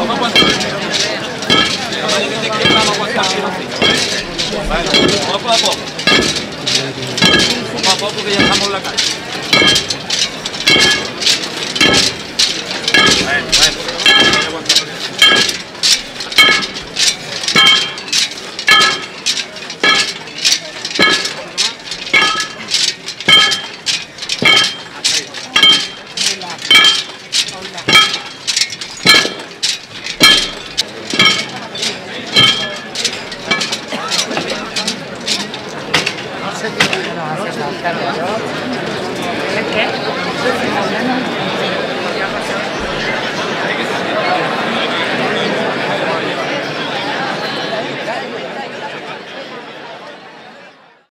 vamos a aguantar. Bueno, poco a poco. Poco a poco que ya estamos en la calle. Bueno, bueno. ¿Qué?